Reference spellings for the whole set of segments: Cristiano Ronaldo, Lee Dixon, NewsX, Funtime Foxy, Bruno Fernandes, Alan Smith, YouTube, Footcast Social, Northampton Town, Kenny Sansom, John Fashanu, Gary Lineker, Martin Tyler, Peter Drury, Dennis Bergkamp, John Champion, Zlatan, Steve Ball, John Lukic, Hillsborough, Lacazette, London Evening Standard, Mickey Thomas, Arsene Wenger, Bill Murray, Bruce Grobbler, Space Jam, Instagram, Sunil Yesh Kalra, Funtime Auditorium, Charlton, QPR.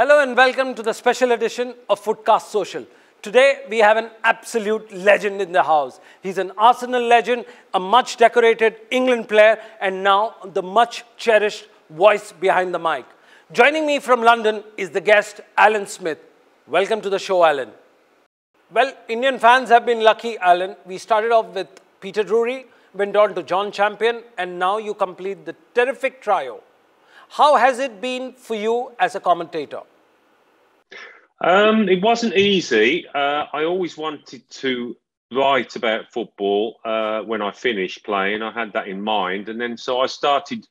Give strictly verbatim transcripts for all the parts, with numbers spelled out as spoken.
Hello and welcome to the special edition of Footcast Social. Today we have an absolute legend in the house. He's an Arsenal legend, a much decorated England player and now the much cherished voice behind the mic. Joining me from London is the guest Alan Smith. Welcome to the show, Alan. Well, Indian fans have been lucky, Alan. We started off with Peter Drury, went on to John Champion and now you complete the terrific trio. How has it been for you as a commentator? Um, it wasn't easy. Uh, I always wanted to write about football uh, when I finished playing. I had that in mind. And then so I started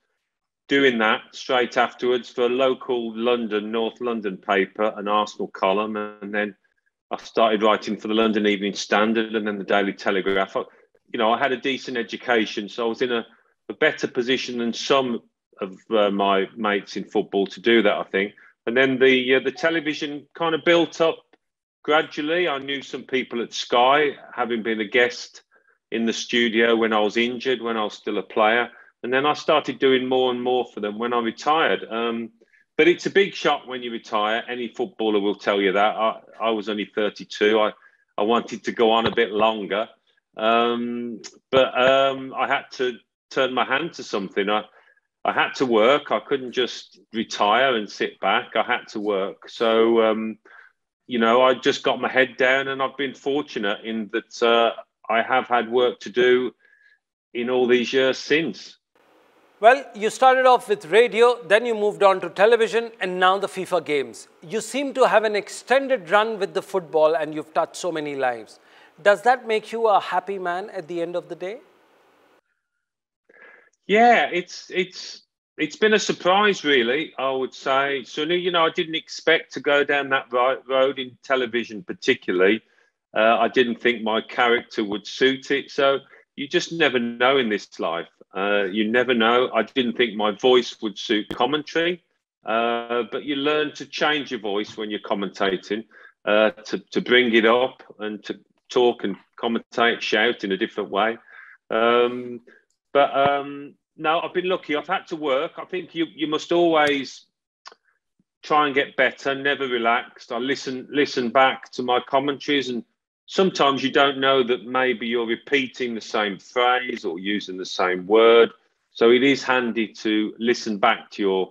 doing that straight afterwards for a local London, North London paper, an Arsenal column. And then I started writing for the London Evening Standard and then the Daily Telegraph. I, you know, I had a decent education, so I was in a, a better position than some of uh, my mates in football to do that, I think. And then the uh, the television kind of built up gradually. I knew some people at Sky, having been a guest in the studio when I was injured, when I was still a player. And then I started doing more and more for them when I retired. Um, but it's a big shock when you retire. Any footballer will tell you that. I, I was only thirty-two. I, I wanted to go on a bit longer. Um, but um, I had to turn my hand to something. I, I had to work. I couldn't just retire and sit back. I had to work. So, um, you know, I just got my head down and I've been fortunate in that uh, I have had work to do in all these years since. Well, you started off with radio, then you moved on to television and now the FIFA games. You seem to have an extended run with the football and you've touched so many lives. Does that make you a happy man at the end of the day? Yeah, it's it's it's been a surprise, really, I would say. So, you know, I didn't expect to go down that road in television particularly. Uh, I didn't think my character would suit it. So you just never know in this life. Uh, you never know. I didn't think my voice would suit commentary. Uh, but you learn to change your voice when you're commentating, uh, to, to bring it up and to talk and commentate, shout in a different way. Um, but... Um, No, I've been lucky. I've had to work. I think you, you must always try and get better, never relaxed. I listen, listen back to my commentaries and sometimes you don't know that maybe you're repeating the same phrase or using the same word. So it is handy to listen back to your,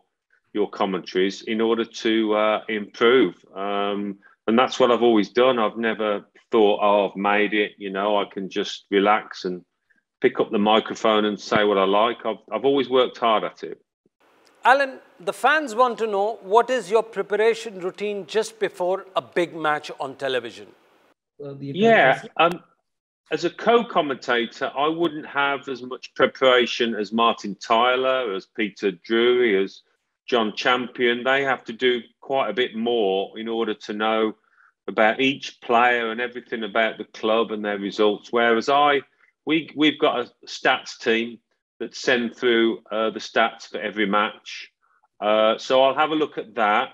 your commentaries in order to uh, improve. Um, and that's what I've always done. I've never thought, oh, I've made it. You know, I can just relax and pick up the microphone and say what I like. I've, I've always worked hard at it. Alan, the fans want to know, what is your preparation routine just before a big match on television? Well, yeah, um, as a co-commentator, I wouldn't have as much preparation as Martin Tyler, as Peter Drury, as John Champion. They have to do quite a bit more in order to know about each player and everything about the club and their results, whereas I... We, we've got a stats team that send through uh, the stats for every match. Uh, so I'll have a look at that.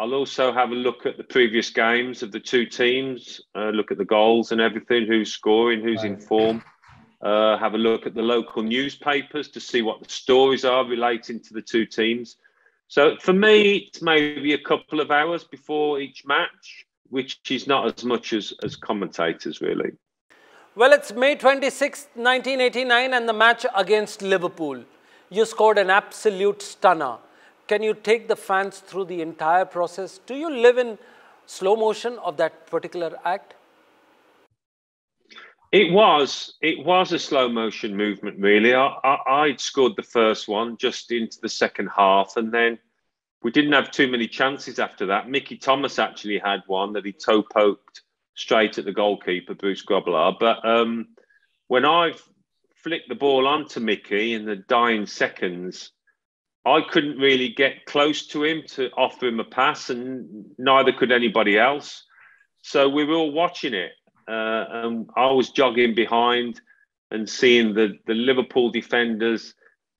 I'll also have a look at the previous games of the two teams, uh, look at the goals and everything, who's scoring, who's in form. Uh, have a look at the local newspapers to see what the stories are relating to the two teams. So for me, it's maybe a couple of hours before each match, which is not as much as, as commentators, really. Well, it's May twenty-sixth, nineteen eighty-nine and the match against Liverpool. You scored an absolute stunner. Can you take the fans through the entire process? Do you live in slow motion of that particular act? It was. It was a slow motion movement, really. I, I, I'd scored the first one just into the second half and then we didn't have too many chances after that. Mickey Thomas actually had one that he toe-poked straight at the goalkeeper, Bruce Grobbler. But um, when I flicked the ball onto Mickey in the dying seconds, I couldn't really get close to him to offer him a pass, and neither could anybody else. So we were all watching it. Uh, and I was jogging behind and seeing the, the Liverpool defenders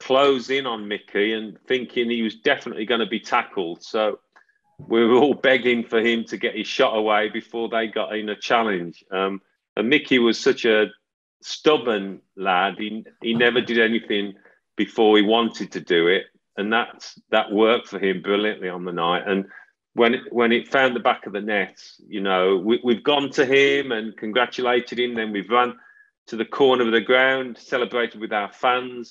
close in on Mickey and thinking he was definitely going to be tackled. So we were all begging for him to get his shot away before they got in a challenge. Um, and Mickey was such a stubborn lad. He, he never did anything before he wanted to do it. And that's, that worked for him brilliantly on the night. And when it, when it found the back of the net, you know, we, we've gone to him and congratulated him. Then we've run to the corner of the ground, celebrated with our fans.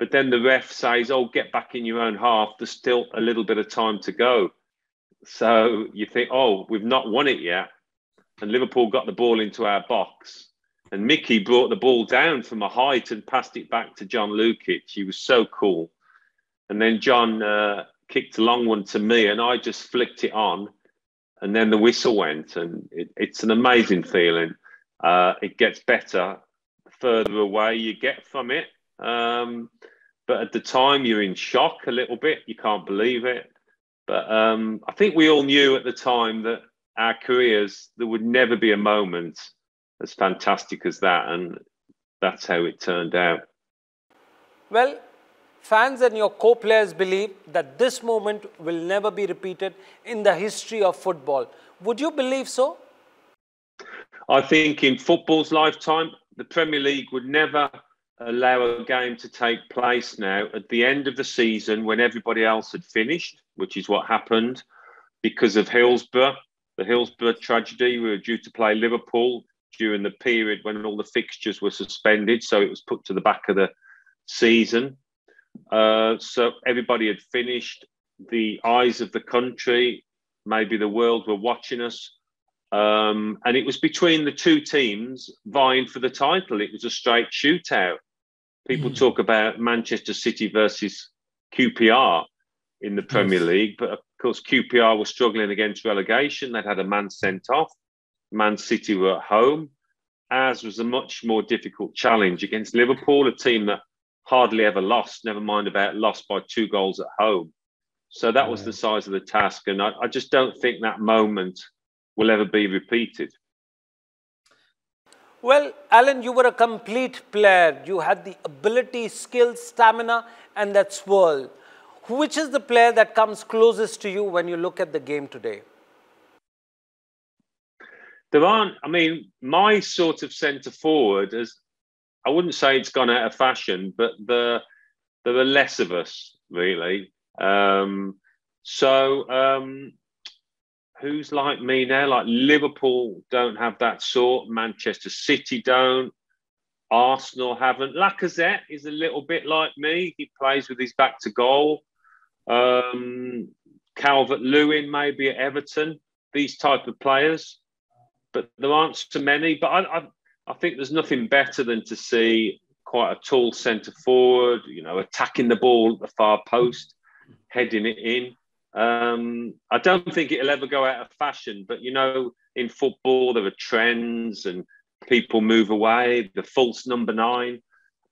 But then the ref says, oh, get back in your own half. There's still a little bit of time to go. So you think, oh, we've not won it yet. And Liverpool got the ball into our box. And Mickey brought the ball down from a height and passed it back to John Lukic. He was so cool. And then John uh, kicked a long one to me and I just flicked it on. And then the whistle went. And it, it's an amazing feeling. Uh, it gets better the further away you get from it. Um, but at the time, you're in shock a little bit. You can't believe it. But um, I think we all knew at the time that our careers, there would never be a moment as fantastic as that. And that's how it turned out. Well, fans and your co-players believe that this moment will never be repeated in the history of football. Would you believe so? I think in football's lifetime, the Premier League would never allow a game to take place now at the end of the season when everybody else had finished, which is what happened because of Hillsborough, the Hillsborough tragedy. We were due to play Liverpool during the period when all the fixtures were suspended, so it was put to the back of the season. Uh, so everybody had finished. The eyes of the country, maybe the world, were watching us. Um, and it was between the two teams vying for the title. It was a straight shootout. People mm. talk about Manchester City versus Q P R in the Premier yes. League, but of course Q P R was struggling against relegation. They'd had a man sent off. Man City were at home. Ours was a much more difficult challenge against Liverpool, a team that hardly ever lost, never mind about lost by two goals at home. So that was the size of the task. And I, I just don't think that moment will ever be repeated. Well, Alan, you were a complete player. You had the ability, skill, stamina, and that swirl. Which is the player that comes closest to you when you look at the game today? There aren't, I mean, my sort of centre forward is, I wouldn't say it's gone out of fashion, but the, there are less of us, really. Um, so, um, Who's like me now? Like Liverpool don't have that sort. Manchester City don't. Arsenal haven't. Lacazette is a little bit like me. He plays with his back to goal. Um, Calvert-Lewin maybe at Everton. These type of players. But there aren't so many. But I, I, I think there's nothing better than to see quite a tall centre-forward, you know, attacking the ball at the far post, heading it in. Um, I don't think it'll ever go out of fashion, but you know, in football, there are trends and people move away, the false number nine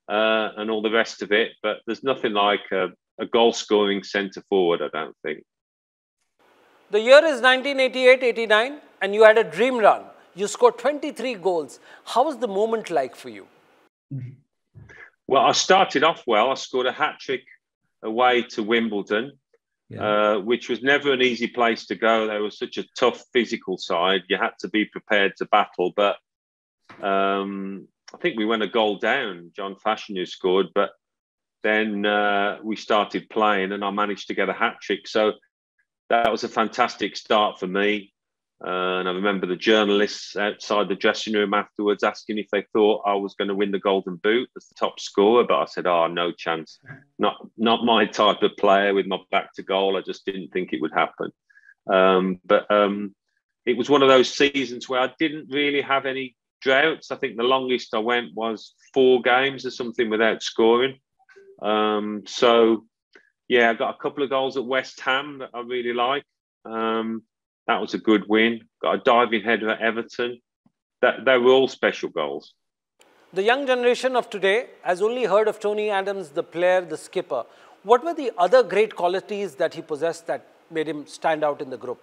uh, and all the rest of it. But there's nothing like a, a goal scoring centre forward, I don't think. The year is nineteen eighty-eight eighty-nine and you had a dream run. You scored twenty-three goals. How was the moment like for you? Well, I started off well. I scored a hat trick away to Wimbledon. Yeah. Uh, which was never an easy place to go. They were such a tough physical side. You had to be prepared to battle. But um, I think we went a goal down. John Fashanu scored. But then uh, we started playing and I managed to get a hat-trick. So that was a fantastic start for me. Uh, and I remember the journalists outside the dressing room afterwards asking if they thought I was going to win the Golden Boot as the top scorer. But I said, oh, no chance. Not not my type of player with my back to goal. I just didn't think it would happen. Um, but um, it was one of those seasons where I didn't really have any droughts. I think the longest I went was four games or something without scoring. Um, so, yeah, I got a couple of goals at West Ham that I really like. Um That was a good win. Got a diving header at Everton. That, they were all special goals. The young generation of today has only heard of Tony Adams, the player, the skipper. What were the other great qualities that he possessed that made him stand out in the group?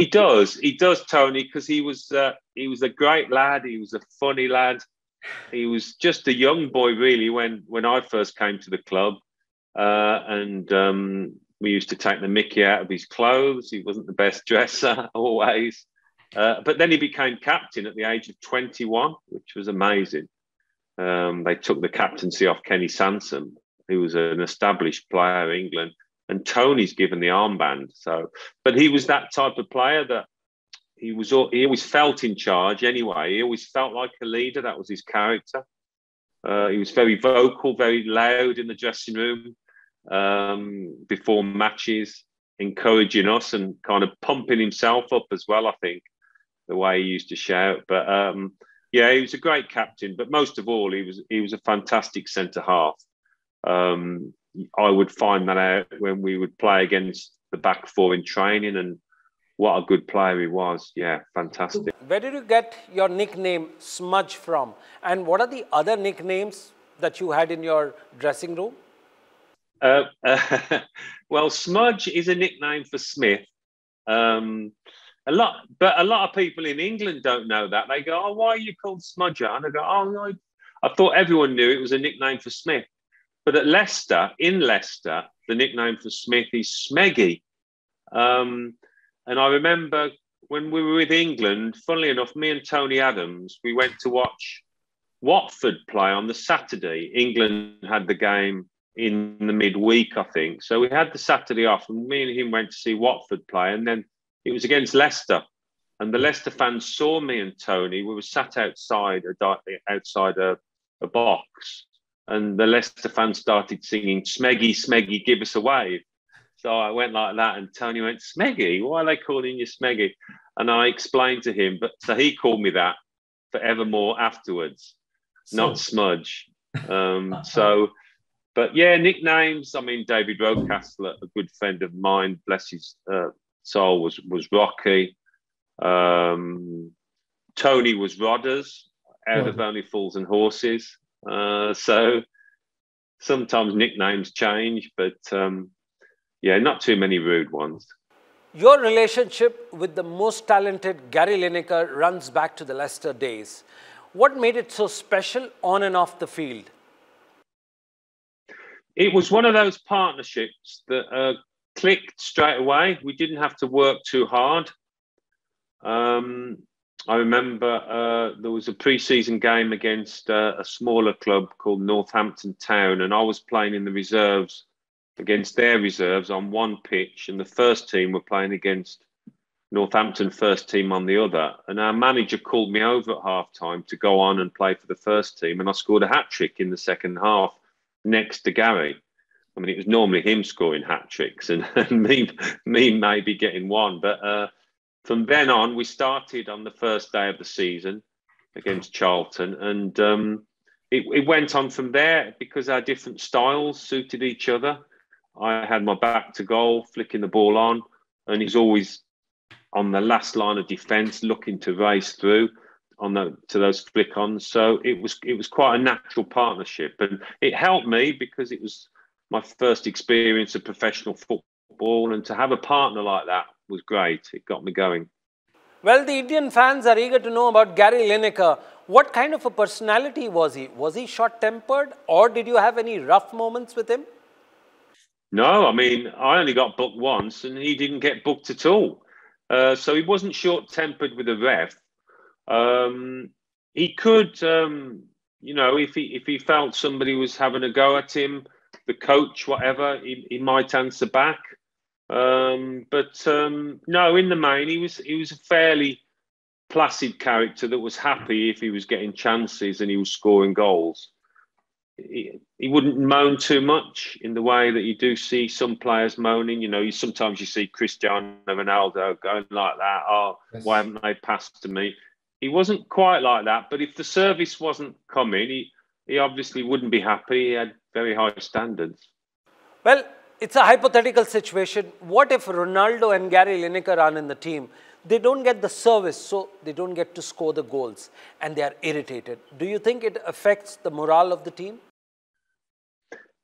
He does. He does, Tony, because he was uh, he was a great lad. He was a funny lad. He was just a young boy, really, when, when I first came to the club. Uh, and... Um, We used to take the mickey out of his clothes. He wasn't the best dresser always. Uh, but then he became captain at the age of twenty-one, which was amazing. Um, they took the captaincy off Kenny Sansom, who was an established player in England. and Tony's given the armband. So, but he was that type of player that he was. He always felt in charge. Anyway, he always felt like a leader. That was his character. Uh, he was very vocal, very loud in the dressing room, um, before matches, encouraging us and kind of pumping himself up as well, I think, the way he used to shout. But um, yeah, he was a great captain. But most of all, he was he was a fantastic centre-half. Um, I would find that out when we would play against the back four in training, and what a good player he was. Yeah, fantastic. Where did you get your nickname Smudge from? And what are the other nicknames that you had in your dressing room? Uh, uh, well, Smudge is a nickname for Smith. Um, a lot, but a lot of people in England don't know that. They go, oh, why are you called Smudger? And I go, oh, no, I thought everyone knew it was a nickname for Smith. But at Leicester, in Leicester, the nickname for Smith is Smeggy. Um, and I remember when we were with England, funnily enough, me and Tony Adams, we went to watch Watford play on the Saturday. England had the game in the midweek, I think. So we had the Saturday off, and me and him went to see Watford play. And then it was against Leicester. And the Leicester fans saw me and Tony. We were sat outside a, outside a, a box. And the Leicester fans started singing, Smeggy, Smeggy, give us a wave. So I went like that, and Tony went, Smeggy? Why are they calling you Smeggy? And I explained to him, but so he called me that forevermore afterwards, so, not Smudge. Um, so, but yeah, nicknames. I mean, David Rocastler, a good friend of mine, bless his uh, soul, was, was Rocky. Um, Tony was Rodders, out of Only Fools and Horses. Uh, so sometimes nicknames change, but um, yeah, not too many rude ones. Your relationship with the most talented Gary Lineker runs back to the Leicester days. What made it so special on and off the field? It was one of those partnerships that uh, clicked straight away. We didn't have to work too hard. Um, I remember uh, there was a pre-season game against uh, a smaller club called Northampton Town, and I was playing in the reserves against their reserves on one pitch, and the first team were playing against Northampton first team on the other. And our manager called me over at half-time to go on and play for the first team, and I scored a hat-trick in the second half next to Gary. I mean, it was normally him scoring hat-tricks and, and me, me maybe getting one, but... Uh, From then on, we started on the first day of the season against Charlton, and um, it, it went on from there because our different styles suited each other. I had my back to goal, flicking the ball on, and he's always on the last line of defence, looking to race through on the, to those flick-ons. So it was it was quite a natural partnership, and it helped me because it was my first experience of professional football, and to have a partner like that was great. It got me going. Well, the Indian fans are eager to know about Gary Lineker. What kind of a personality was he? Was he short-tempered, or did you have any rough moments with him? No, I mean, I only got booked once and he didn't get booked at all. Uh, so he wasn't short-tempered with the ref. Um, he could, um, you know, if he, if he felt somebody was having a go at him, the coach, whatever, he, he might answer back. Um, but um, no, in the main, he was he was a fairly placid character that was happy if he was getting chances and he was scoring goals. He, he wouldn't moan too much in the way that you do see some players moaning. You know, you sometimes you see Cristiano Ronaldo going like that. Oh, yes. Why haven't they passed to me? He wasn't quite like that. But if the service wasn't coming, he he obviously wouldn't be happy. He had very high standards. Well, it's a hypothetical situation. What if Ronaldo and Gary Lineker are in the team? They don't get the service, so they don't get to score the goals, and they are irritated. Do you think it affects the morale of the team?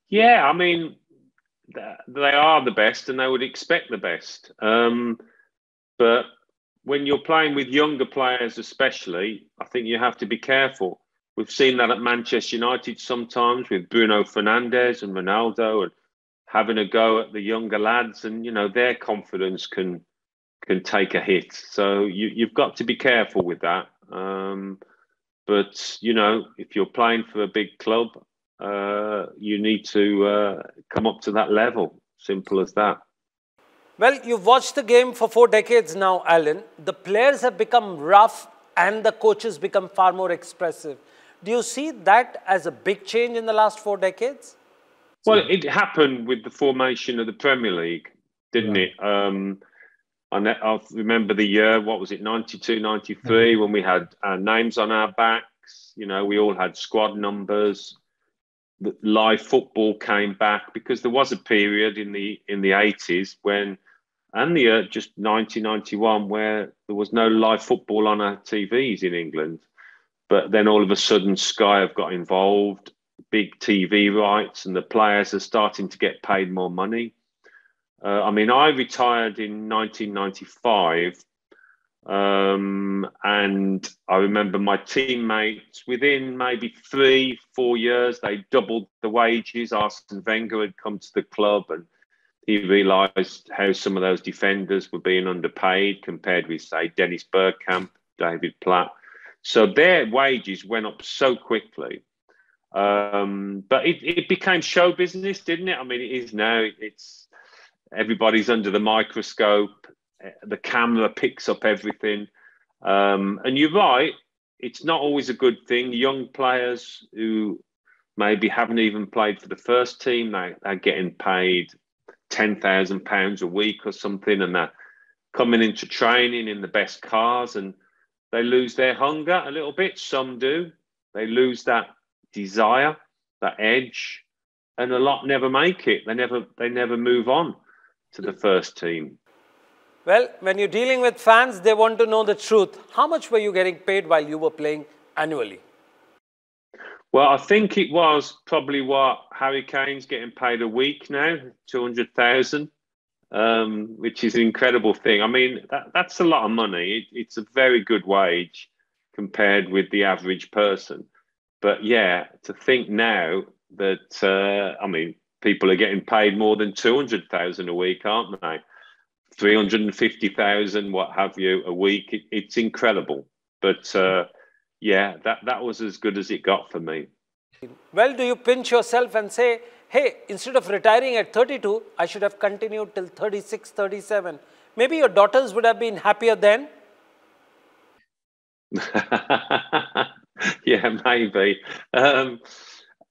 Yeah, I mean, they are the best, and they would expect the best. Um, but when you're playing with younger players especially, I think you have to be careful. We've seen that at Manchester United sometimes with Bruno Fernandes and Ronaldo, and having a go at the younger lads, and, you know, their confidence can can take a hit. So you, you've got to be careful with that. Um, but, you know, if you're playing for a big club, uh, you need to uh, come up to that level. Simple as that. Well, you've watched the game for four decades now, Alan. The players have become rough and the coaches become far more expressive. Do you see that as a big change in the last four decades? Well, it happened with the formation of the Premier League, didn't yeah. it? Um, I, I remember the year, what was it, ninety-two, ninety-three, mm-hmm. when we had our names on our backs. You know, we all had squad numbers. The live football came back because there was a period in the in the eighties when, and the uh, just nineteen ninety-one, where there was no live football on our T Vs in England. But then all of a sudden, Sky have got involved, big T V rights, and the players are starting to get paid more money. Uh, I mean, I retired in nineteen ninety-five, um, and I remember my teammates, within maybe three, four years, they doubled the wages. Arsene Wenger had come to the club, and he realised how some of those defenders were being underpaid compared with, say, Dennis Bergkamp, David Platt. So their wages went up so quickly. Um, but it, it became show business, didn't it? I mean, it is now. It's everybody's under the microscope. The camera picks up everything. Um, and you're right. It's not always a good thing. Young players who maybe haven't even played for the first team, they, they're getting paid ten thousand pounds a week or something, and they're coming into training in the best cars, and they lose their hunger a little bit. Some do. They lose that desire, that edge, and a lot never make it. They never, they never move on to the first team. Well, when you're dealing with fans, they want to know the truth. How much were you getting paid while you were playing annually? Well, I think it was probably what Harry Kane's getting paid a week now, two hundred thousand. Um, which is an incredible thing. I mean, that, that's a lot of money. It, it's a very good wage compared with the average person. But yeah, to think now that, uh, I mean, people are getting paid more than two hundred thousand a week, aren't they? three hundred fifty thousand, what have you, a week. It, it's incredible. But uh, yeah, that, that was as good as it got for me. Well, do you pinch yourself and say, hey, instead of retiring at thirty-two, I should have continued till thirty-six, thirty-seven. Maybe your daughters would have been happier then? Yeah, maybe. Um,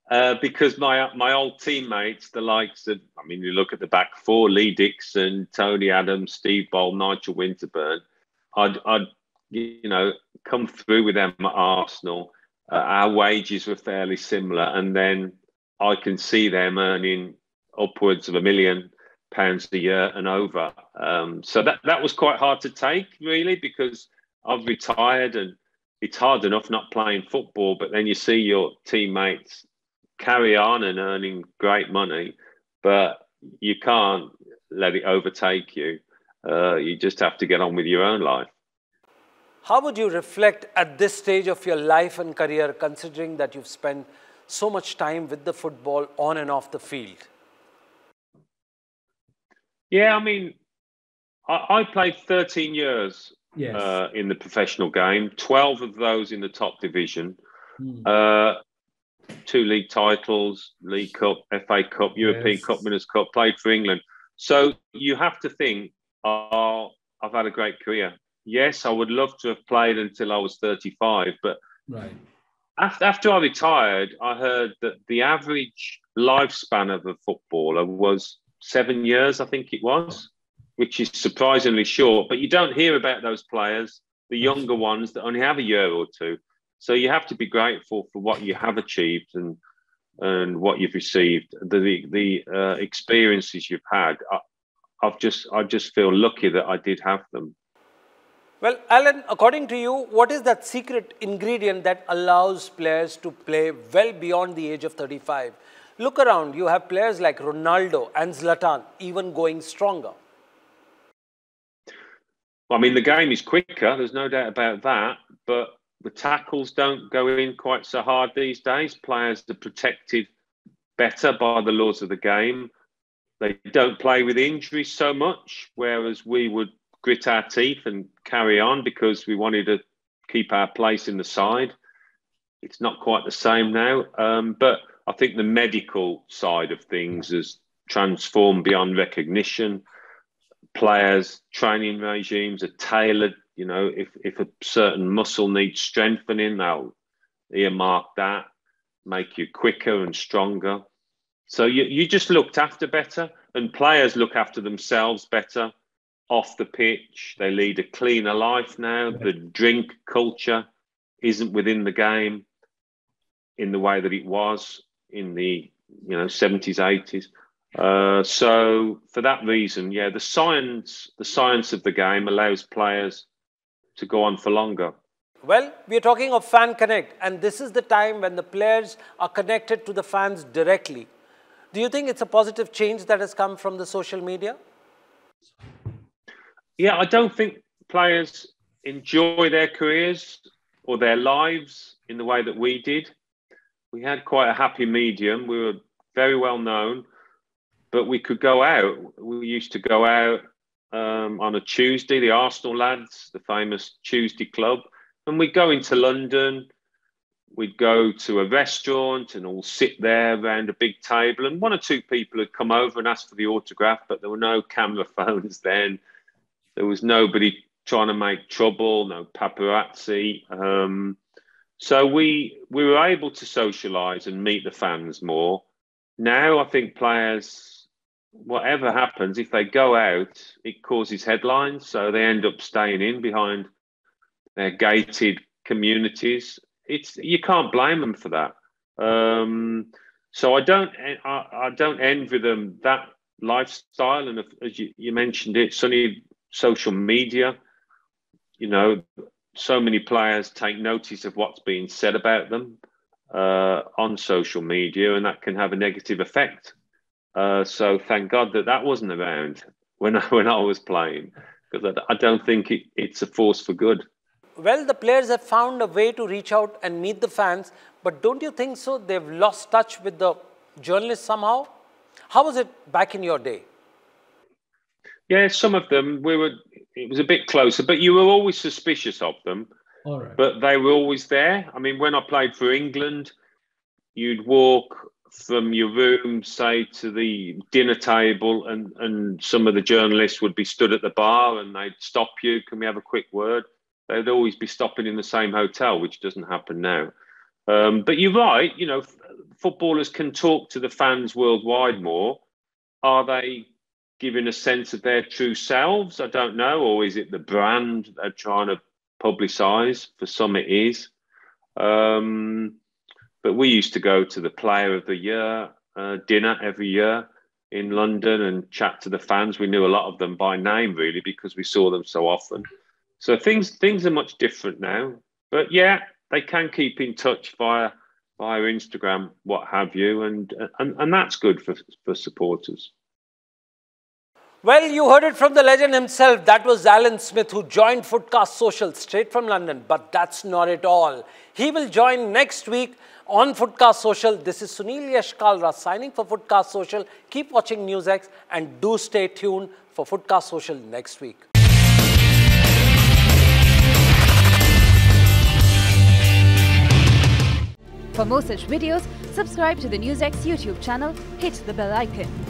uh, because my my old teammates, the likes of, I mean, you look at the back four, Lee Dixon, Tony Adams, Steve Ball, Nigel Winterburn, I'd, I'd you know, come through with them at Arsenal. Uh, our wages were fairly similar, and then I can see them earning upwards of a million pounds a year and over. Um, so that, that was quite hard to take, really, because I've retired and it's hard enough not playing football, but then you see your teammates carry on and earning great money, but you can't let it overtake you. Uh, you just have to get on with your own life. How would you reflect at this stage of your life and career, considering that you've spent so much time with the football on and off the field? Yeah, I mean, I, I played thirteen years yes. uh, in the professional game, twelve of those in the top division, mm. uh, two league titles, League Cup, F A Cup, European yes. Cup, Winners' Cup, played for England. So you have to think, oh, I've had a great career. Yes, I would love to have played until I was thirty-five, but... Right. After I retired, I heard that the average lifespan of a footballer was seven years, I think it was, which is surprisingly short. But you don't hear about those players, the younger ones that only have a year or two. So you have to be grateful for what you have achieved and and what you've received, the the uh, experiences you've had. I, I've just I just feel lucky that I did have them. Well, Alan, according to you, what is that secret ingredient that allows players to play well beyond the age of thirty-five? Look around, you have players like Ronaldo and Zlatan even going stronger. I mean, the game is quicker, there's no doubt about that, but the tackles don't go in quite so hard these days. Players are protected better by the laws of the game. They don't play with injuries so much, whereas we would grit our teeth and carry on because we wanted to keep our place in the side. It's not quite the same now. Um, but I think the medical side of things has transformed beyond recognition. Players, training regimes are tailored. You know, if, if a certain muscle needs strengthening, they'll earmark that, make you quicker and stronger. So you, you just looked after better, and players look after themselves better off the pitch. They lead a cleaner life now. The drink culture isn't within the game in the way that it was in the, you know, seventies, eighties. Uh, so for that reason, yeah, the science, the science of the game allows players to go on for longer. Well, we are talking of fan connect, and this is the time when the players are connected to the fans directly. Do you think it's a positive change that has come from the social media? Yeah, I don't think players enjoy their careers or their lives in the way that we did. We had quite a happy medium. We were very well known, but we could go out. We used to go out Um, on a Tuesday, the Arsenal lads, the famous Tuesday club, and we'd go into London, we'd go to a restaurant and all sit there around a big table, and one or two people had come over and asked for the autograph, but there were no camera phones then. There was nobody trying to make trouble, no paparazzi. Um, so we, we were able to socialise and meet the fans more. Now I think players, whatever happens, if they go out, it causes headlines, so they end up staying in behind their gated communities. It's, you can't blame them for that. Um, so I don't, I, I don't envy them that lifestyle. And if, as you, you mentioned it, Sunny, social media, you know, so many players take notice of what's being said about them uh, on social media, and that can have a negative effect. Uh, so thank God that that wasn't around when I, when I was playing, because I, I don't think it, it's a force for good. Well, the players have found a way to reach out and meet the fans, but don't you think so? They've lost touch with the journalists somehow? How was it back in your day? Yeah, some of them, we were, it was a bit closer, but you were always suspicious of them. All right. But they were always there. I mean, when I played for England, you'd walk from your room, say, to the dinner table, and, and some of the journalists would be stood at the bar and they'd stop you. Can we have a quick word? They'd always be stopping in the same hotel, which doesn't happen now. Um, but you're right, you know, footballers can talk to the fans worldwide more. Are they giving a sense of their true selves? I don't know. Or is it the brand they're trying to publicise? For some it is. Um... But we used to go to the Player of the Year uh, dinner every year in London and chat to the fans. We knew a lot of them by name, really, because we saw them so often. So things things are much different now. But yeah, they can keep in touch via via Instagram, what have you, and and, and that's good for, for supporters. Well, you heard it from the legend himself. That was Alan Smith, who joined Footcast Social straight from London. But that's not it all. He will join next week on Footcast Social. This is Sunil Yesh Kalra signing for Footcast Social. Keep watching NewsX and do stay tuned for Footcast Social next week. For more such videos, subscribe to the NewsX YouTube channel, hit the bell icon.